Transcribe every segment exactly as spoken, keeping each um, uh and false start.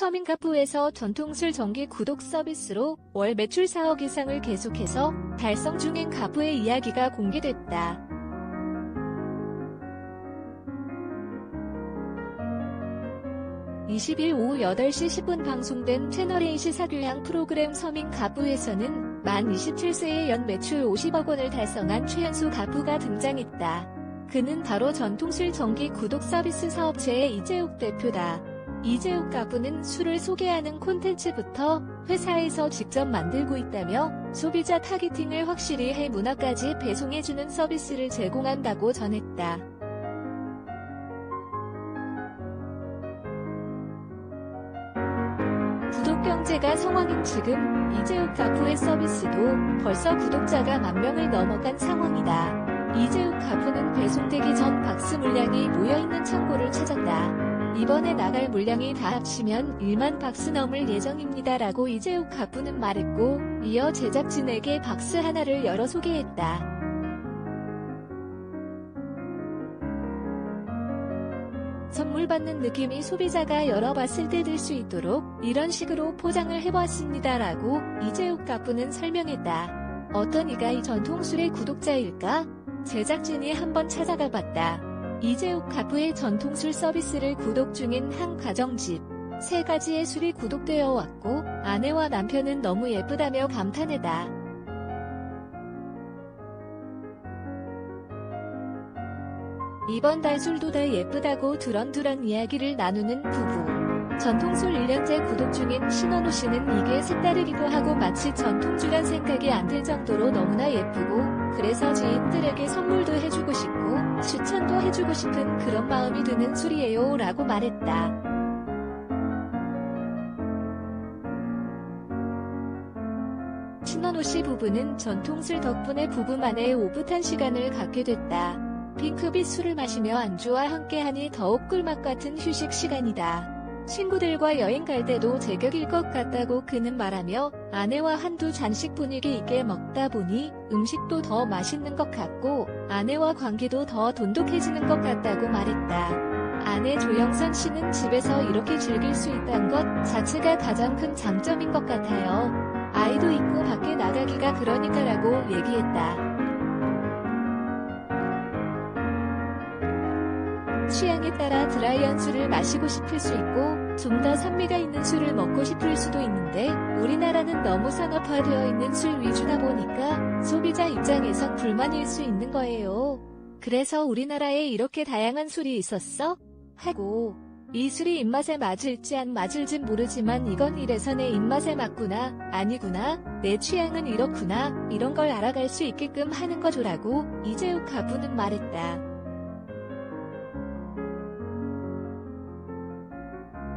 서민가포에서 전통술 정기 구독 서비스로 월 매출 사억 이상을 계속해서 달성 중인 가포의 이야기가 공개됐다. 이십일 오후 여덟 시 십 분 방송된 채널A 시사교양 프로그램 서민가포에서는 만 이십칠 세의 연 매출 오십억 원을 달성한 최현수 가포가 등장했다. 그는 바로 전통술 정기 구독 서비스 사업체의 이재욱 대표다. 이재욱 가포는 술을 소개하는 콘텐츠부터 회사에서 직접 만들고 있다며 소비자 타겟팅을 확실히 해 문화까지 배송해주는 서비스를 제공한다고 전했다. 구독 경제가 성황인 지금 이재욱 가포의 서비스도 벌써 구독자가 만 명을 넘어간 상황이다. 이재욱 가포는 배송되기 전 박스 물량이 모여있는 창고를 찾았다. 이번에 나갈 물량이 다 합치면 일만 박스 넘을 예정입니다라고 이재욱 가포는 말했고, 이어 제작진에게 박스 하나를 열어 소개했다. 선물 받는 느낌이 소비자가 열어봤을 때 들 수 있도록 이런 식으로 포장을 해보았습니다라고 이재욱 가포는 설명했다. 어떤 이가 이 전통술의 구독자일까? 제작진이 한번 찾아가 봤다. 이재욱 가포의 전통술 서비스를 구독 중인 한 가정집. 세 가지의 술이 구독되어 왔고 아내와 남편은 너무 예쁘다며 감탄했다. 이번 달 술도 다 예쁘다고 두런두런 이야기를 나누는 부부. 전통술 일 년째 구독 중인 신원호 씨는 이게 색다르기도 하고 마치 전통주란 생각이 안 들 정도로 너무나 예쁘고, 그래서 지인들에게 선물도 해주고 싶고 추천도 해주고 싶은 그런 마음이 드는 술이에요 라고 말했다. 신원호 씨 부부는 전통술 덕분에 부부만의 오붓한 시간을 갖게 됐다. 핑크빛 술을 마시며 안주와 함께하니 더욱 꿀맛 같은 휴식 시간이다. 친구들과 여행 갈 때도 제격일 것 같다고 그는 말하며, 아내와 한두 잔씩 분위기 있게 먹다 보니 음식도 더 맛있는 것 같고 아내와 관계도 더 돈독해지는 것 같다고 말했다. 아내 조영선 씨는 집에서 이렇게 즐길 수 있다는 것 자체가 가장 큰 장점인 것 같아요. 아이도 있고 밖에 나가기가 그러니까라고 얘기했다. 취향에 따라 드라이한 술을 마시고 싶을 수 있고 좀 더 산미가 있는 술을 먹고 싶을 수도 있는데, 우리나라는 너무 산업화되어 있는 술 위주다 보니까 소비자 입장에선 불만일 수 있는 거예요. 그래서 우리나라에 이렇게 다양한 술이 있었어? 하고, 이 술이 입맛에 맞을지 안 맞을진 모르지만 이건 이래서 내 입맛에 맞구나, 아니구나, 내 취향은 이렇구나, 이런 걸 알아갈 수 있게끔 하는 거죠라고 이재욱 가포는 말했다.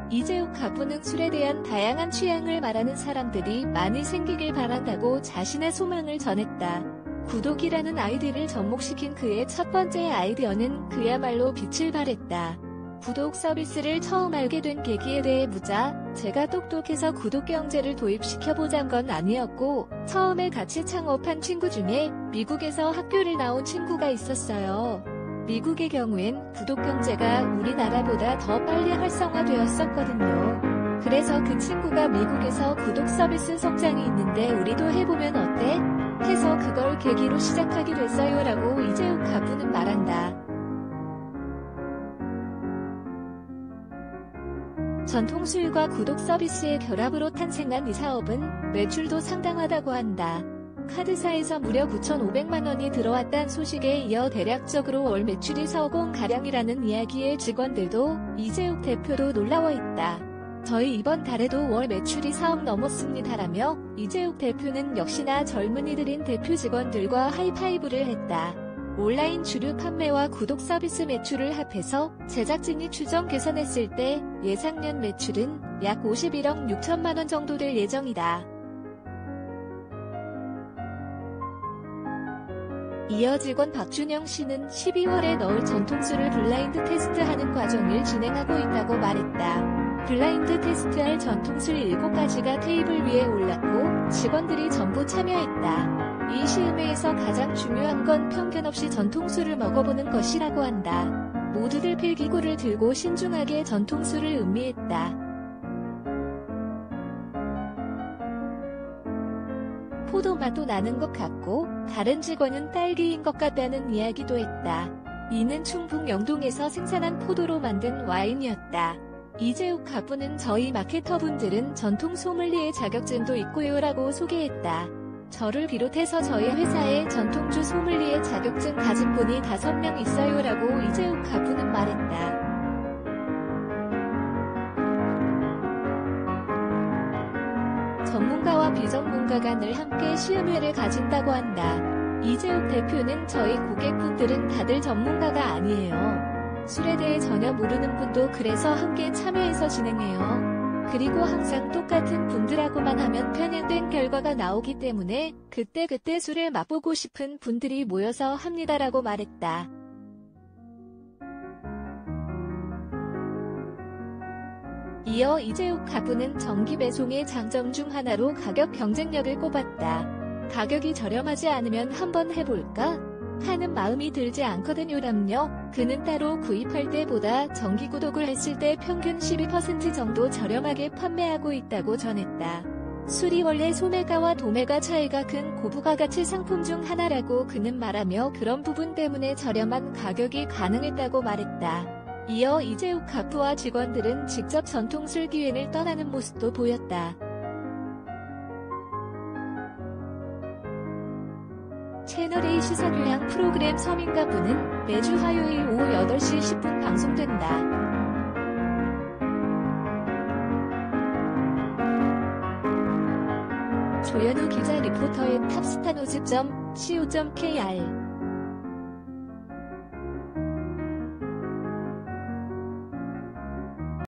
이재욱 가포는 술에 대한 다양한 취향을 말하는 사람들이 많이 생기길 바란다고 자신의 소망을 전했다. 구독이라는 아이디를 접목시킨 그의 첫 번째 아이디어는 그야말로 빛을 발했다. 구독 서비스를 처음 알게 된 계기에 대해 묻자, 제가 똑똑해서 구독 경제를 도입시켜보자는 건 아니었고 처음에 같이 창업한 친구 중에 미국에서 학교를 나온 친구가 있었어요. 미국의 경우엔 구독 경제가 우리나라보다 더 빨리 활성화되었었거든요. 그래서 그 친구가 미국에서 구독 서비스 성장이 있는데 우리도 해보면 어때? 해서 그걸 계기로 시작하게 됐어요 라고 이재욱 가포는 말한다. 전통술과 구독 서비스의 결합으로 탄생한 이 사업은 매출도 상당하다고 한다. 카드사에서 무려 구천오백만 원이 들어왔다는 소식에 이어 대략적으로 월 매출이 사억 원가량이라는 이야기에 직원들도 이재욱 대표도 놀라워했다. 저희 이번 달에도 월 매출이 사억 넘었습니다라며 이재욱 대표는 역시나 젊은이들인 대표 직원들과 하이파이브를 했다. 온라인 주류 판매와 구독 서비스 매출을 합해서 제작진이 추정 계산했을 때 예상년 매출은 약 오십일억 육천만 원 정도 될 예정이다. 이어 직원 박준영 씨는 십이월에 넣을 전통술을 블라인드 테스트하는 과정을 진행하고 있다고 말했다. 블라인드 테스트할 전통술 일곱 가지가 테이블 위에 올랐고 직원들이 전부 참여했다. 이 시음회에서 가장 중요한 건 편견 없이 전통술을 먹어보는 것이라고 한다. 모두들 필기구를 들고 신중하게 전통술을 음미했다. 포도맛도 나는 것 같고 다른 직원은 딸기인 것 같다는 이야기도 했다. 이는 충북 영동에서 생산한 포도로 만든 와인이었다. 이재욱 가부는 저희 마케터분들은 전통 소믈리에 자격증도 있고요 라고 소개했다. 저를 비롯해서 저희 회사에 전통주 소믈리에 자격증 가진 분이 다섯 명 있어요 라고 이재욱 가부는 말했다. 전문가와 비전문가가 늘 함께 시음회를 가진다고 한다. 이재욱 대표는 저희 고객분들은 다들 전문가가 아니에요. 술에 대해 전혀 모르는 분도 그래서 함께 참여해서 진행해요. 그리고 항상 똑같은 분들하고만 하면 편향된 결과가 나오기 때문에 그때그때 술을 맛보고 싶은 분들이 모여서 합니다라고 말했다. 이어 이재욱 가부는 정기 배송의 장점 중 하나로 가격 경쟁력을 꼽았다. 가격이 저렴하지 않으면 한번 해볼까? 하는 마음이 들지 않거든요 람요. 그는 따로 구입할 때보다 정기 구독을 했을 때 평균 십이 퍼센트 정도 저렴하게 판매하고 있다고 전했다. 술이 원래 소매가와 도매가 차이가 큰 고부가가치 상품 중 하나라고 그는 말하며 그런 부분 때문에 저렴한 가격이 가능했다고 말했다. 이어 이재욱 가부와 직원들은 직접 전통술 기획을 떠나는 모습도 보였다. 채널A 시사교양 프로그램 서민가부는 매주 화요일 오후 여덟 시 십 분 방송된다. 조현우 기자 리포터의 탑스타노즈 닷 씨오 닷 케이알